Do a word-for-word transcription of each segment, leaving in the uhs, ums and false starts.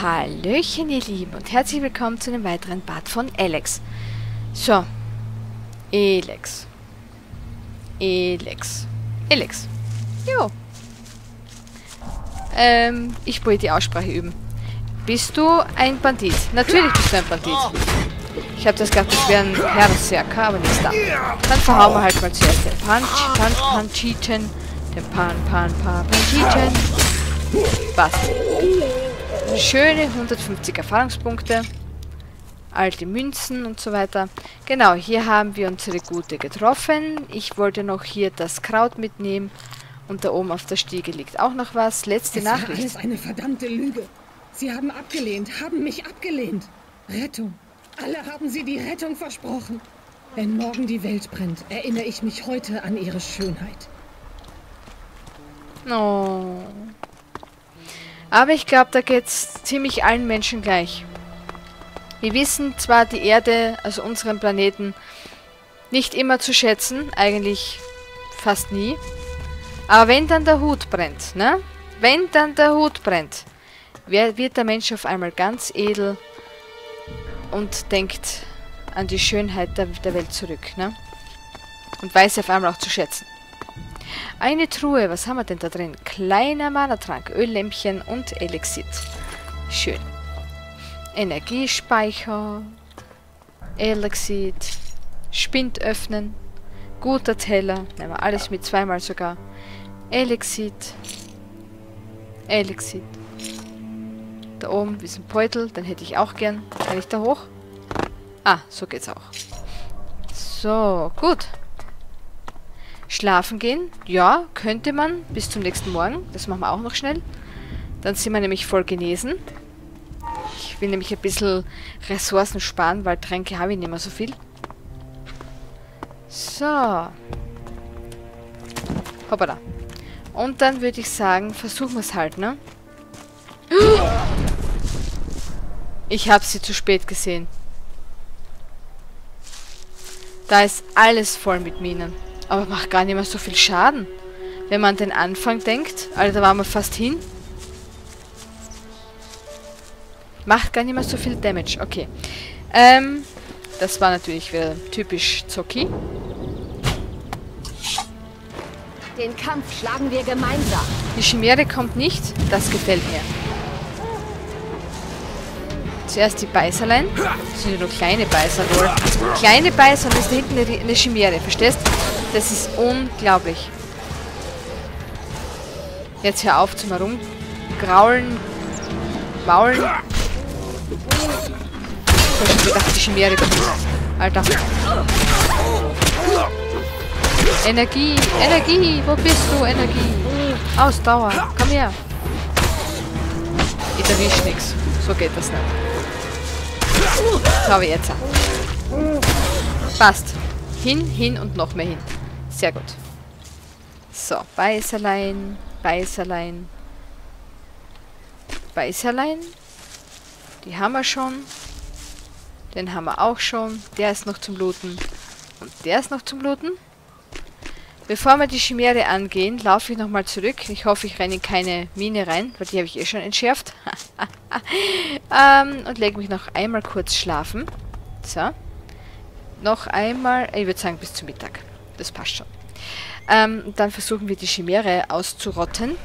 Hallöchen ihr Lieben und herzlich willkommen zu einem weiteren Part von Elex. So, Elex, Elex, Elex, jo. Ähm, ich wollte die Aussprache üben. Bist du ein Bandit? Natürlich bist du ein Bandit. Ich habe das gehabt, das wäre ein Berserker, aber nichts da. Dann verhauen wir halt mal zuerst den Punch, Punch, Punchichen, den Pan, Pan, Pan, Punchichen. Passt. Schöne hundertfünfzig Erfahrungspunkte, alte Münzen und so weiter. Genau, hier haben wir unsere Gute getroffen. Ich wollte noch hier das Kraut mitnehmen und da oben auf der Stiege liegt auch noch was. Letzte Nachricht. Das ist eine verdammte Lüge. Sie haben abgelehnt, haben mich abgelehnt. Rettung. Alle haben sie die Rettung versprochen. Wenn morgen die Welt brennt, erinnere ich mich heute an ihre Schönheit. Oh. Aber ich glaube, da geht es ziemlich allen Menschen gleich. Wir wissen zwar die Erde, also unseren Planeten, nicht immer zu schätzen, eigentlich fast nie. Aber wenn dann der Hut brennt, ne? Wenn dann der Hut brennt, wird der Mensch auf einmal ganz edel und denkt an die Schönheit der, der Welt zurück, ne? Und weiß sie auf einmal auch zu schätzen. Eine Truhe, was haben wir denn da drin? Kleiner Mana-Trank, Öllämpchen und Elixit. Schön. Energiespeicher, Elixit, Spind öffnen, guter Teller, nehmen wir alles mit, zweimal sogar. Elixit, Elixit. Da oben ist ein Beutel, den hätte ich auch gern. Kann ich da hoch? Ah, so geht's auch. So, gut. Schlafen gehen, ja, könnte man, bis zum nächsten Morgen. Das machen wir auch noch schnell. Dann sind wir nämlich voll genesen. Ich will nämlich ein bisschen Ressourcen sparen, weil Tränke habe ich nicht mehr so viel. So. Hoppala. Und dann würde ich sagen, versuchen wir es halt, ne? Ich habe sie zu spät gesehen. Da ist alles voll mit Minen. Aber macht gar nicht mehr so viel Schaden. Wenn man an den Anfang denkt. Alter, da waren wir fast hin. Macht gar nicht mehr so viel Damage. Okay. Ähm, das war natürlich wieder typisch Zocki. Den Kampf schlagen wir gemeinsam. Die Chimäre kommt nicht. Das gefällt mir. Zuerst die Beißerlein. Das sind ja nur kleine Beißer wohl. Kleine Beißer und da ist da hinten eine Chimäre. Verstehst du? Das ist unglaublich. Jetzt hör auf zum Herumgraulen. Maulen. Ich hab schon gedacht, die Chimäre kommt. Alter. Energie, Energie, wo bist du, Energie? Ausdauer, komm her. Ich erwisch nix. So geht das nicht. Das habe ich jetzt. Passt. Hin, hin und noch mehr hin. Sehr gut. So, Beißerlein, Beißerlein, Beißerlein. Die haben wir schon. Den haben wir auch schon. Der ist noch zum Looten. Und der ist noch zum Looten. Bevor wir die Chimäre angehen, laufe ich nochmal zurück. Ich hoffe, ich renne in keine Mine rein, weil die habe ich eh schon entschärft. ähm, und lege mich noch einmal kurz schlafen. So. Noch einmal, ich würde sagen bis zum Mittag. Das passt schon. Ähm, dann versuchen wir die Chimäre auszurotten.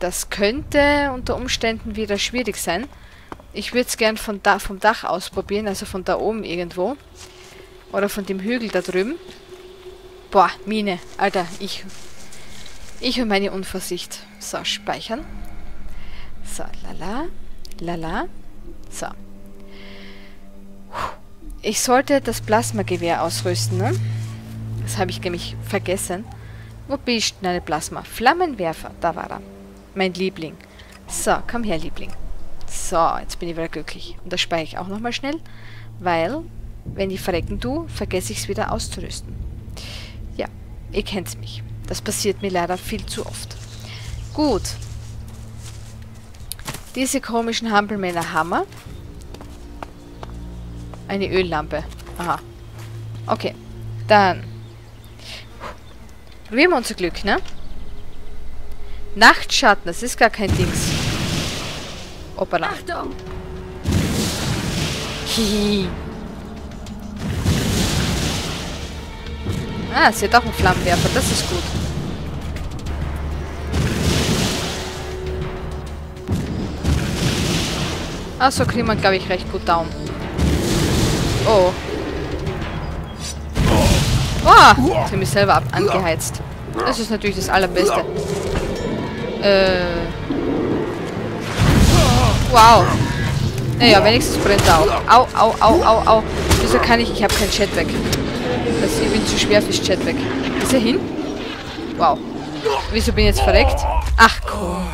Das könnte unter Umständen wieder schwierig sein. Ich würde es gern von da, vom Dach ausprobieren, also von da oben irgendwo. Oder von dem Hügel da drüben. Boah, Mine. Alter, ich. Ich und meine Unvorsicht. So, speichern. So, lala. Lala. So. Puh. Ich sollte das Plasmagewehr ausrüsten, ne? Das habe ich nämlich vergessen. Wo bist du, eine Plasma? Flammenwerfer, da war er. Mein Liebling. So, komm her, Liebling. So, jetzt bin ich wieder glücklich. Und das speichere ich auch nochmal schnell, weil, wenn ich verrecken tu, vergesse ich es wieder auszurüsten. Ja, ihr kennt mich. Das passiert mir leider viel zu oft. Gut. Diese komischen Hampelmänner haben wir. Eine Öllampe. Aha. Okay. Dann. Probieren wir unser Glück, ne? Nachtschatten, das ist gar kein Dings. Hoppala. Achtung! Hihi. Ah, sie hat auch einen Flammenwerfer. Das ist gut. Ah, so kriegt man, glaube ich, recht gut down. Oh. Oh! Sie mich selber ab angeheizt. Das ist natürlich das Allerbeste. Äh. Wow. Naja, wenigstens brennt er auch. Au, au, au, au, au. Wieso kann ich... Ich habe kein Chat weg. Das, ich bin zu schwer fürs Chat weg. Ist er hin? Wow. Wieso bin ich jetzt verreckt? Ach komm.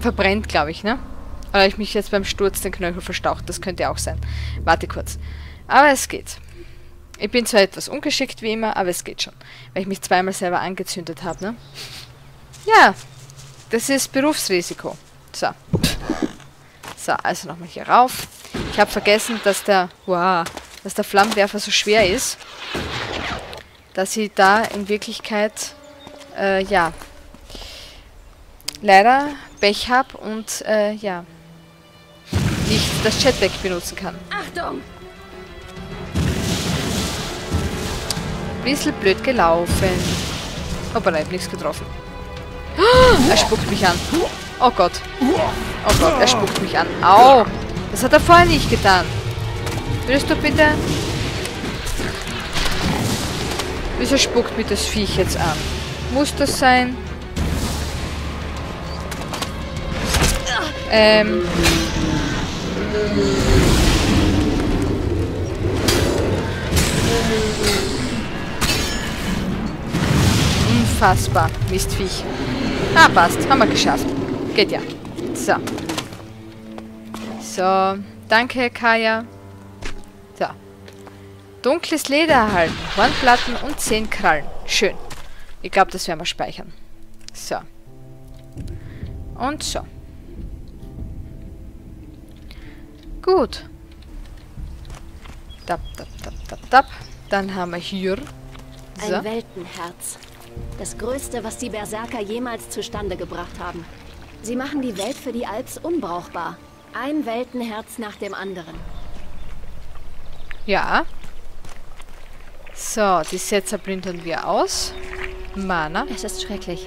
Verbrennt, glaube ich, ne? Oder ich mich jetzt beim Sturz den Knöchel verstaucht. Das könnte auch sein. Warte kurz. Aber es geht. Ich bin zwar etwas ungeschickt wie immer, aber es geht schon. Weil ich mich zweimal selber angezündet habe, ne? Ja. Das ist Berufsrisiko. So. So, also nochmal hier rauf. Ich habe vergessen, dass der... Wow. Dass der Flammenwerfer so schwer ist. Dass sie da in Wirklichkeit... Äh, ja. Leider Pech habe und, äh, ja... nicht das Jetpack benutzen kann. Achtung! Bisschen blöd gelaufen. Hoppala, ich hab nichts getroffen. Oh, er spuckt mich an. Oh Gott. Oh Gott, er spuckt mich an. Au! Das hat er vorher nicht getan. Würdest du bitte... Wieso spuckt mich das Viech jetzt an? Muss das sein? Ähm... Unfassbar, Mistviech. Ah, passt. Haben wir geschafft. Geht ja. So. So. Danke, Kaya. So. Dunkles Leder erhalten. Hornplatten und zehn Krallen. Schön. Ich glaube, das werden wir speichern. So. Und so. Gut. Tap, tap, tap, tap, tap. Dann haben wir hier... So. Ein Weltenherz. Das Größte, was die Berserker jemals zustande gebracht haben. Sie machen die Welt für die Alps unbrauchbar. Ein Weltenherz nach dem anderen. Ja. So, die Setzer blindern wir aus. Mana. Es ist schrecklich.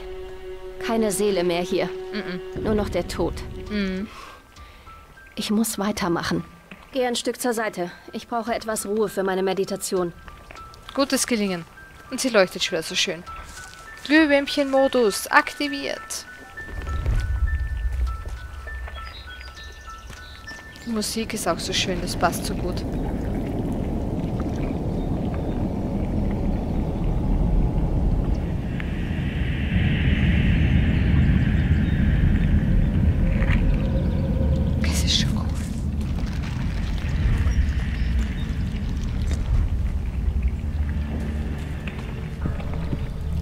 Keine Seele mehr hier. Mm-mm. Nur noch der Tod. Mm. Ich muss weitermachen. Geh ein Stück zur Seite. Ich brauche etwas Ruhe für meine Meditation. Gutes Gelingen. Und sie leuchtet schon wieder so schön. Glühwürmchen-Modus aktiviert. Die Musik ist auch so schön, das passt so gut. Das ist schon cool.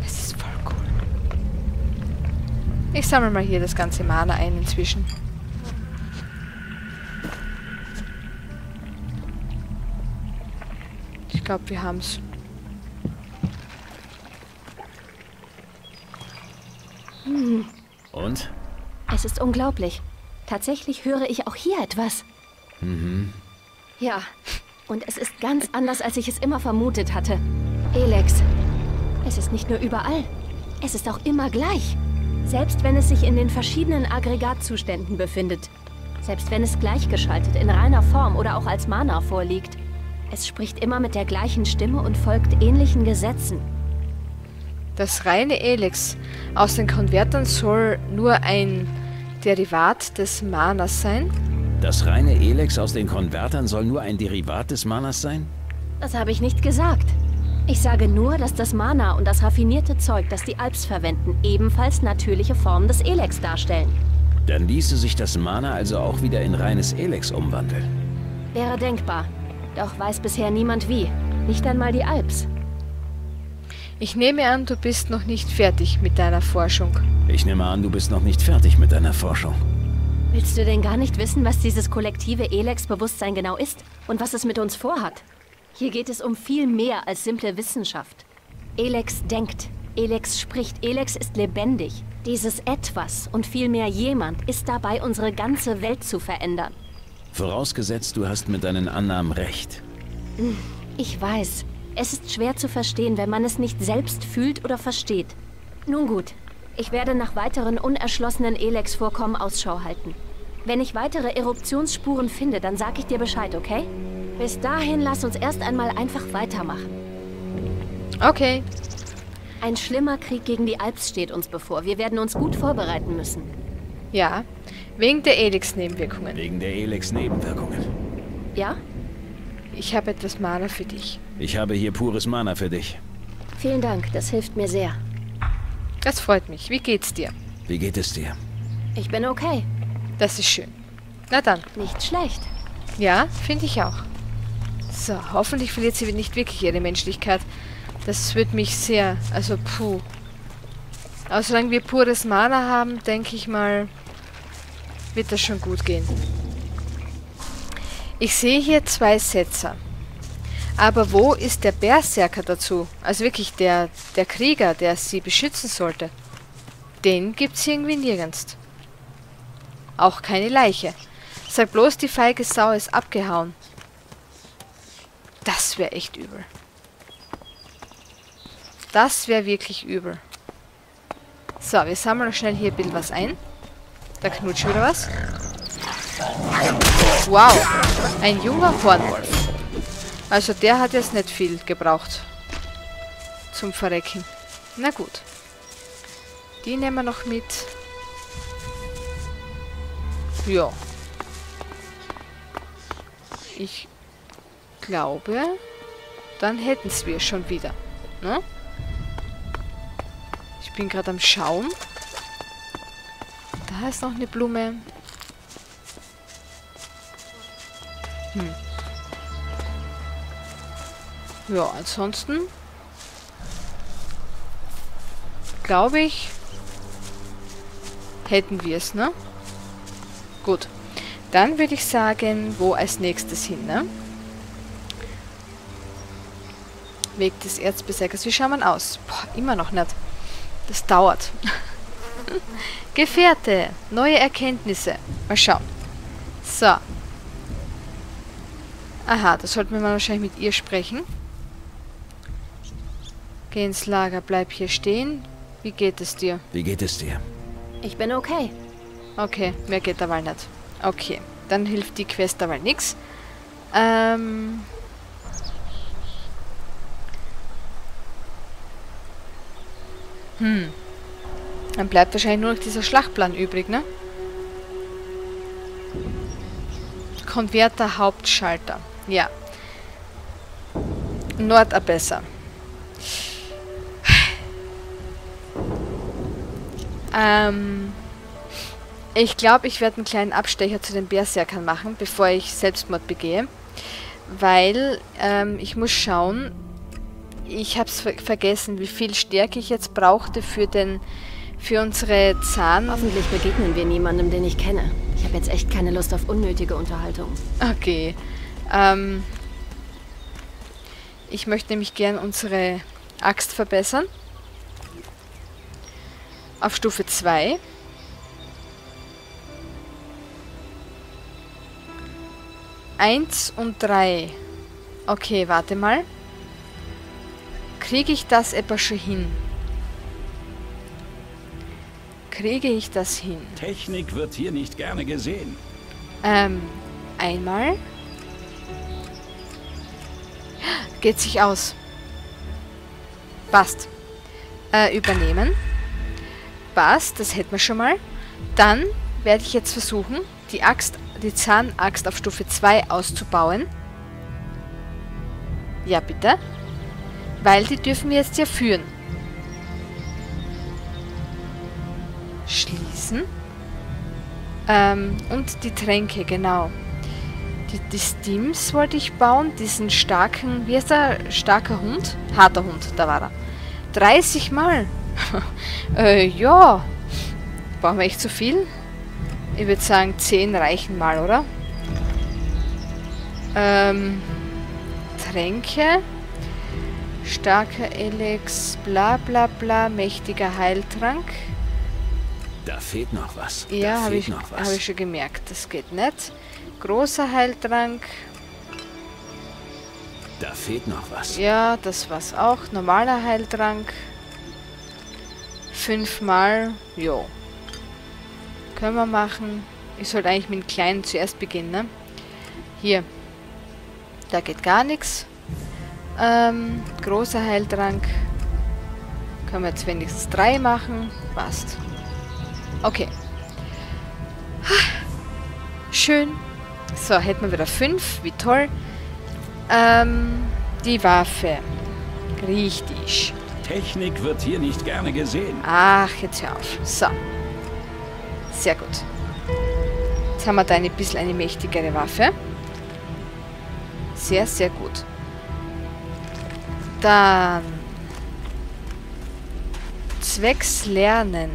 Das ist voll cool. Ich sammle mal hier das ganze Mana ein inzwischen. Ich glaube, wir haben es. Hm. Und? Es ist unglaublich. Tatsächlich höre ich auch hier etwas. Mhm. Ja, und es ist ganz anders, als ich es immer vermutet hatte. Elex. Es ist nicht nur überall. Es ist auch immer gleich. Selbst wenn es sich in den verschiedenen Aggregatzuständen befindet. Selbst wenn es gleichgeschaltet in reiner Form oder auch als Mana vorliegt. Es spricht immer mit der gleichen Stimme und folgt ähnlichen Gesetzen. Das reine Elex aus den Konvertern soll nur ein Derivat des Manas sein? Das reine Elex aus den Konvertern soll nur ein Derivat des Manas sein? Das habe ich nicht gesagt. Ich sage nur, dass das Mana und das raffinierte Zeug, das die Alps verwenden, ebenfalls natürliche Formen des Elex darstellen. Dann ließe sich das Mana also auch wieder in reines Elex umwandeln? Wäre denkbar. Doch weiß bisher niemand wie. Nicht einmal die Alps. Ich nehme an, du bist noch nicht fertig mit deiner Forschung. Ich nehme an, du bist noch nicht fertig mit deiner Forschung. Willst du denn gar nicht wissen, was dieses kollektive Elex-Bewusstsein genau ist? Und was es mit uns vorhat? Hier geht es um viel mehr als simple Wissenschaft. Elex denkt. Elex spricht. Elex ist lebendig. Dieses Etwas und vielmehr jemand ist dabei, unsere ganze Welt zu verändern. Vorausgesetzt, du hast mit deinen Annahmen recht. Ich weiß. Es ist schwer zu verstehen, wenn man es nicht selbst fühlt oder versteht. Nun gut, ich werde nach weiteren unerschlossenen Elex-Vorkommen Ausschau halten. Wenn ich weitere Eruptionsspuren finde, dann sage ich dir Bescheid, okay? Bis dahin lass uns erst einmal einfach weitermachen. Okay. Ein schlimmer Krieg gegen die Alps steht uns bevor. Wir werden uns gut vorbereiten müssen. Ja, wegen der Elex-Nebenwirkungen. Wegen der Elex-Nebenwirkungen. Ja? Ich habe etwas Mana für dich. Ich habe hier pures Mana für dich. Vielen Dank, das hilft mir sehr. Das freut mich. Wie geht's dir? Wie geht es dir? Ich bin okay. Das ist schön. Na dann. Nicht schlecht. Ja, finde ich auch. So, hoffentlich verliert sie nicht wirklich ihre Menschlichkeit. Das wird mich sehr... Also, puh. Aber solange wir pures Mana haben, denke ich mal, wird das schon gut gehen. Ich sehe hier zwei Setzer. Aber wo ist der Berserker dazu? Also wirklich der, der Krieger, der sie beschützen sollte. Den gibt es irgendwie nirgends. Auch keine Leiche. Sag bloß, die feige Sau ist abgehauen. Das wäre echt übel. Das wäre wirklich übel. So, wir sammeln schnell hier ein bisschen was ein. Da knutscht wieder was. Wow, ein junger Hornwolf. Also der hat jetzt nicht viel gebraucht zum Verrecken. Na gut. Die nehmen wir noch mit. Ja. Ich glaube, dann hätten es wir schon wieder. Ne? Ich bin gerade am Schauen. Da ist noch eine Blume. Hm. Ja, ansonsten glaube ich, hätten wir es, ne? Gut. Dann würde ich sagen, wo als nächstes hin, ne? Weg des Erzberserkers. Wie schaut man aus? Boah, immer noch nicht. Das dauert. Gefährte. Neue Erkenntnisse. Mal schauen. So. Aha, da sollten wir mal wahrscheinlich mit ihr sprechen. Geh ins Lager, bleib hier stehen. Wie geht es dir? Wie geht es dir? Ich bin okay. Okay, mehr geht dabei nicht. Okay, dann hilft die Quest dabei nichts. Ähm... Hm. Dann bleibt wahrscheinlich nur noch dieser Schlachtplan übrig, ne? Konverter, Hauptschalter. Ja. Nordabesser. Ähm, ich glaube, ich werde einen kleinen Abstecher zu den Berserkern machen, bevor ich Selbstmord begehe. Weil ähm, ich muss schauen, ich habe es ver vergessen, wie viel Stärke ich jetzt brauchte für, den, für unsere Zahn... Hoffentlich begegnen wir niemandem, den ich kenne. Ich habe jetzt echt keine Lust auf unnötige Unterhaltung. Okay. Ähm, ich möchte nämlich gern unsere Axt verbessern. Auf Stufe zwei. eins und drei. Okay, warte mal. Kriege ich das etwa schon hin? Kriege ich das hin? Technik wird hier nicht gerne gesehen. Ähm, einmal. Geht sich aus. Passt. Äh, übernehmen. Passt, das hätten wir schon mal. Dann werde ich jetzt versuchen, die Axt, die Zahnaxt auf Stufe zwei auszubauen. Ja, bitte. Weil die dürfen wir jetzt ja führen. Schließen. Ähm, und die Tränke, genau. Die, die Steams wollte ich bauen. Diesen starken, wie heißt der? Starker Hund? Harter Hund, da war er. dreißig Mal. äh, ja. Brauchen wir echt zu viel? Ich würde sagen, zehn reichen mal, oder? Ähm, Tränke. Starker Elex, bla bla bla, mächtiger Heiltrank. Da fehlt noch was. Ja, habe ich, hab ich schon gemerkt. Das geht nicht. Großer Heiltrank. Da fehlt noch was. Ja, das war's auch. Normaler Heiltrank. Fünfmal. Jo. Können wir machen. Ich sollte eigentlich mit dem Kleinen zuerst beginnen, ne? Hier. Da geht gar nichts. Ähm, großer Heiltrank. Können wir jetzt wenigstens drei machen. Passt. Okay. Schön. So, hätten wir wieder fünf. Wie toll. Ähm, die Waffe. Richtig. Technik wird hier nicht gerne gesehen. Ach, jetzt hör auf. So. Sehr gut. Jetzt haben wir da ein bisschen eine mächtigere Waffe. Sehr, sehr gut. Dann. Zwecks Lernen.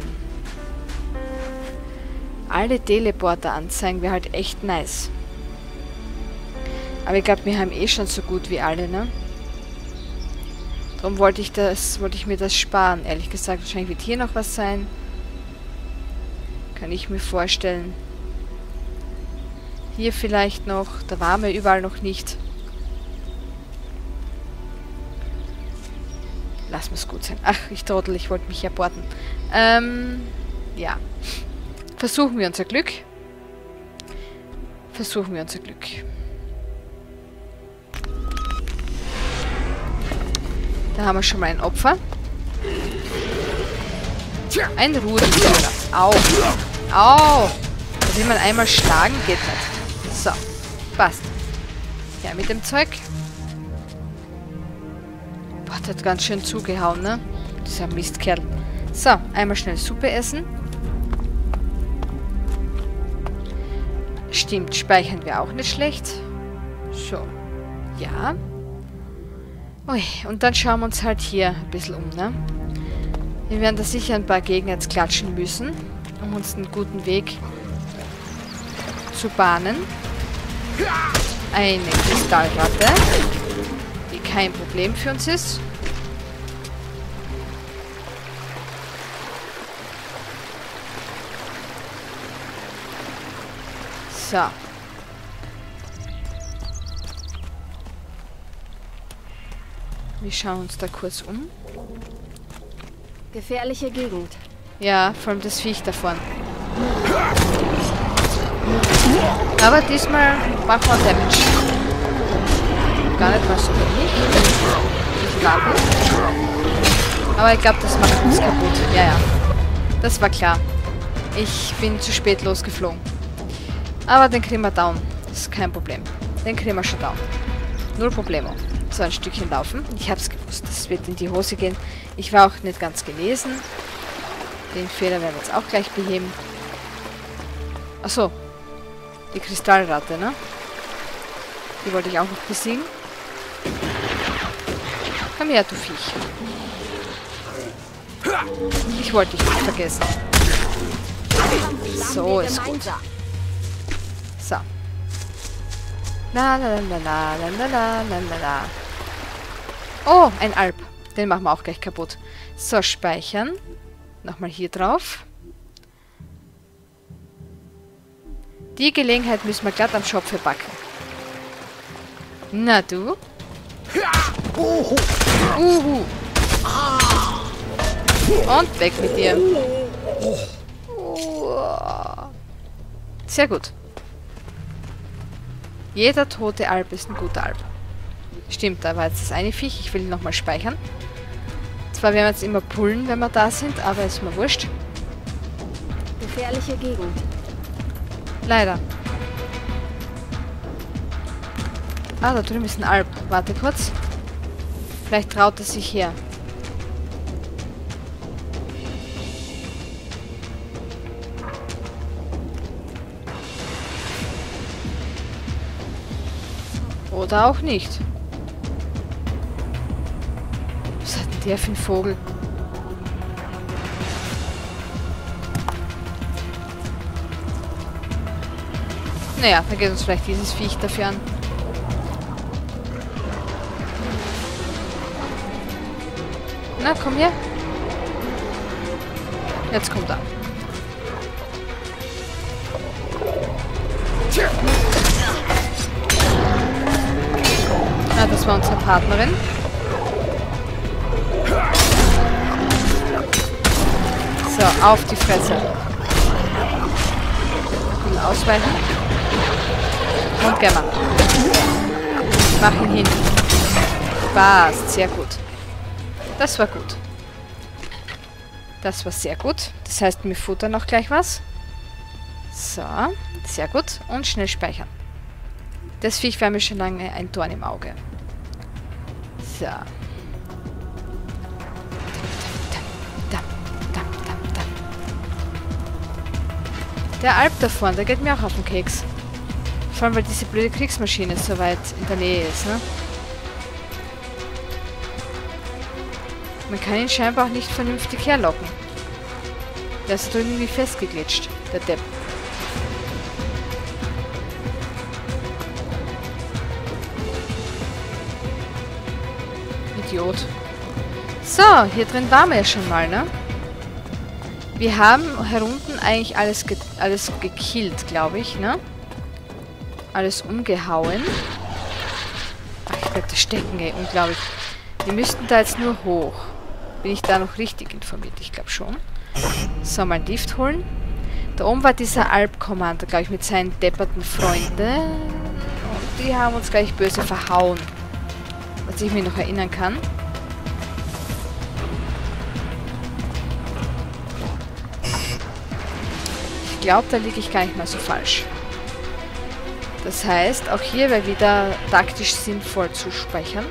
Alle Teleporter anzeigen wäre halt echt nice. Aber ich glaube, wir haben eh schon so gut wie alle, ne? Darum wollte ich, das, wollte ich mir das sparen. Ehrlich gesagt, wahrscheinlich wird hier noch was sein. Kann ich mir vorstellen. Hier vielleicht noch. Da waren wir überall noch nicht. Lass mir's gut sein. Ach, ich trottel, ich wollte mich ja porten. Ähm, ja. Versuchen wir unser Glück. Versuchen wir unser Glück. Da haben wir schon mal ein Opfer. Ein Ruhenzauber. Au. Au. Da will man einmal schlagen, geht nicht. So. Passt. Ja, mit dem Zeug. Boah, das hat ganz schön zugehauen, ne? Dieser Mistkerl. So, einmal schnell Suppe essen. Stimmt, speichern wir auch nicht schlecht. So. Ja. Ui, und dann schauen wir uns halt hier ein bisschen um, ne? Wir werden da sicher ein paar Gegner jetzt klatschen müssen, um uns einen guten Weg zu bahnen. Eine Kristallratte, die kein Problem für uns ist. So. Wir schauen uns da kurz um. Gefährliche Gegend. Ja, vor allem das Viech davon. Aber diesmal machen wir Damage. Gar nicht mal so wenig. Ich glaube. Aber ich glaube, das macht uns kaputt. Ja, ja. Das war klar. Ich bin zu spät losgeflogen. Aber den kriegen wir down. Das ist kein Problem. Den kriegen wir schon down. Null Problemo. So, ein Stückchen laufen. Ich hab's gewusst. Das wird in die Hose gehen. Ich war auch nicht ganz gelesen. Den Fehler werden wir jetzt auch gleich beheben. Achso. Die Kristallratte, ne? Die wollte ich auch noch besiegen. Komm her, du Viech. Ich wollte dich nicht vergessen. So, ist gut. So. La la la la la la la la. Oh, ein Alp. Den machen wir auch gleich kaputt. So, speichern. Nochmal hier drauf. Die Gelegenheit müssen wir glatt am Schopfe backen. Na du? Uhu. Und weg mit dir. Sehr gut. Jeder tote Alp ist ein guter Alp. Stimmt, da war jetzt das eine Viech. Ich will ihn nochmal speichern. Zwar werden wir jetzt immer pullen, wenn wir da sind, aber ist mir wurscht. Gefährliche Gegend. Leider. Ah, da drüben ist ein Alp. Warte kurz. Vielleicht traut er sich her. Oder auch nicht. Was hat denn der für ein Vogel? Naja, dann geht uns vielleicht dieses Viech dafür an. Na, komm her. Jetzt kommt er. Ah, das war unsere Partnerin. So, auf die Fresse. Und ausweichen. Und Gemma. Mach ihn hin. Passt, sehr gut. Das war gut. Das war sehr gut. Das heißt, wir futtern noch gleich was. So, sehr gut. Und schnell speichern. Das Viech war mir schon lange ein Dorn im Auge. So. Der Alp da vorne, der geht mir auch auf den Keks. Vor allem, weil diese blöde Kriegsmaschine so weit in der Nähe ist, ne? Man kann ihn scheinbar auch nicht vernünftig herlocken. Der ist da irgendwie festgeglitscht, der Depp. Idiot. So, hier drin waren wir ja schon mal, ne? Wir haben herunten eigentlich alles, ge alles gekillt, glaube ich, ne? Alles umgehauen. Ach, ich bleib da stecken, ey, unglaublich. Wir müssten da jetzt nur hoch. Bin ich da noch richtig informiert? Ich glaube schon. So, mal einen Lift holen. Da oben war dieser Alp-Commander, glaube ich, mit seinen depperten Freunden. Und die haben uns gleich böse verhauen. Was ich mich noch erinnern kann. Ich glaube, da liege ich gar nicht mal so falsch. Das heißt, auch hier wäre wieder taktisch sinnvoll zu speichern.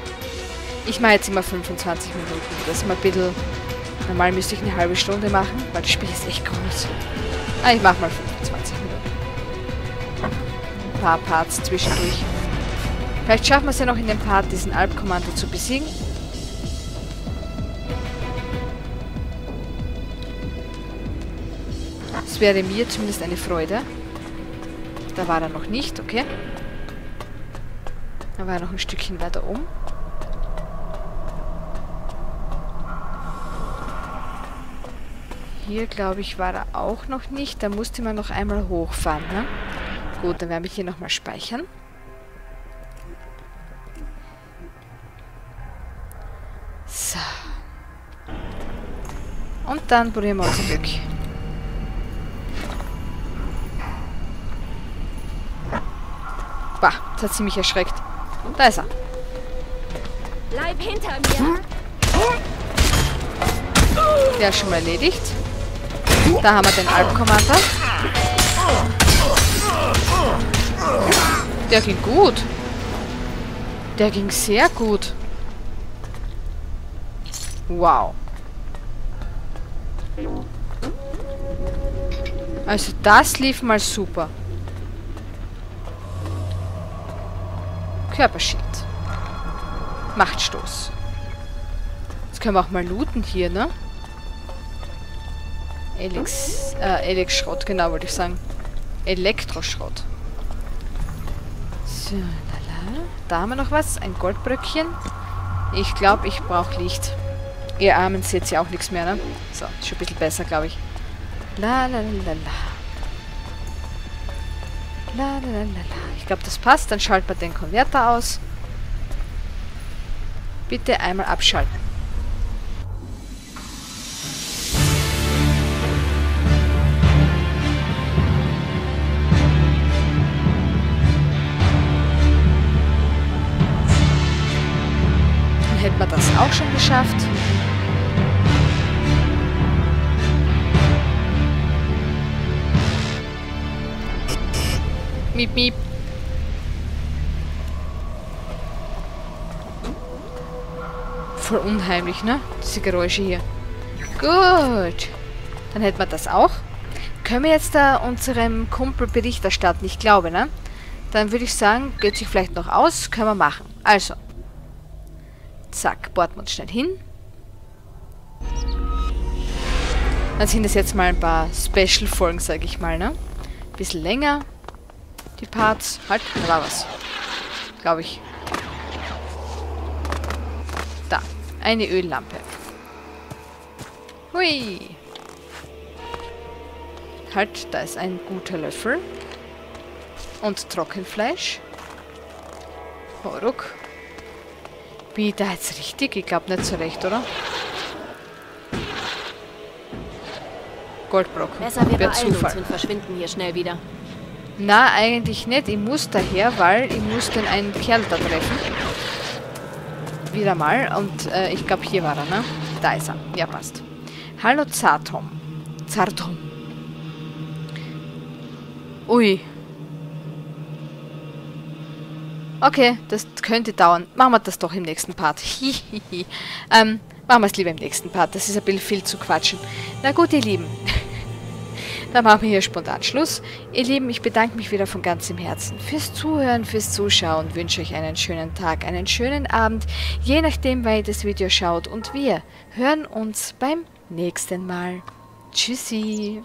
Ich mache jetzt immer fünfundzwanzig Minuten. Das mal ein bisschen. Normal müsste ich eine halbe Stunde machen, weil das Spiel ist echt groß. Ah, ich mache mal fünfundzwanzig Minuten. Ein paar Parts zwischendurch. Vielleicht schaffen wir es ja noch in dem Part, diesen Alp-Commander zu besiegen. Das wäre mir zumindest eine Freude. Da war er noch nicht, okay. Da war er noch ein Stückchen weiter oben. Hier, glaube ich, war er auch noch nicht. Da musste man noch einmal hochfahren, ne? Gut, dann werden wir hier nochmal speichern. So. Und dann probieren wir unser Glück. Bah, das hat sie mich erschreckt. Da ist er. Bleib hinter mir. Der ist schon mal erledigt. Da haben wir den Alp-Commander. Der ging gut. Der ging sehr gut. Wow. Also das lief mal super. Körperschild. Machtstoß. Jetzt können wir auch mal looten hier, ne? Elex, äh, Elex-Schrott, genau, wollte ich sagen. Elektroschrott. So, lala. Da haben wir noch was. Ein Goldbröckchen. Ich glaube, ich brauche Licht. Ihr Armen seht ja auch nichts mehr, ne? So, ist schon ein bisschen besser, glaube ich. La la la la la. La la la la. Ich glaube, das passt. Dann schalten wir den Konverter aus. Bitte einmal abschalten. Hätten wir das auch schon geschafft. Miep, miep. Voll unheimlich, ne? Diese Geräusche hier. Gut. Dann hätten wir das auch. Können wir jetzt da unserem Kumpel Bericht erstatten? Ich glaube, ne? Dann würde ich sagen, geht sich vielleicht noch aus. Können wir machen. Also. Zack, bohren wir uns schnell hin. Dann sind das jetzt mal ein paar Special-Folgen, sag ich mal, ne? Ein bisschen länger. Die Parts. Halt, da war was. Glaube ich. Da. Eine Öllampe. Hui. Halt, da ist ein guter Löffel. Und Trockenfleisch. Horuk. Bin ich da jetzt richtig? Ich glaube nicht so recht, oder? Goldbrocken. Besser wir beeilen uns und verschwinden hier schnell wieder. Na, eigentlich nicht. Ich muss daher, weil ich muss den einen Kerl da treffen. Wieder mal. Und äh, ich glaube, hier war er, ne? Da ist er. Ja, passt. Hallo, Zartom. Zartom. Ui. Okay, das könnte dauern. Machen wir das doch im nächsten Part. ähm, machen wir es lieber im nächsten Part. Das ist ein bisschen viel zu quatschen. Na gut, ihr Lieben. Dann machen wir hier spontan Schluss. Ihr Lieben, ich bedanke mich wieder von ganzem Herzen fürs Zuhören, fürs Zuschauen. Wünsche euch einen schönen Tag, einen schönen Abend. Je nachdem, wann ihr das Video schaut. Und wir hören uns beim nächsten Mal. Tschüssi.